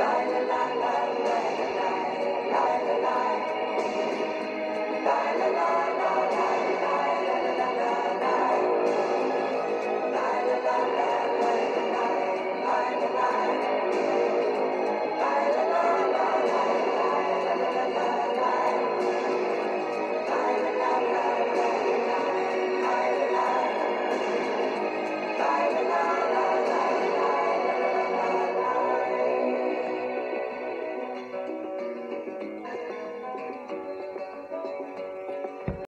la la la la la.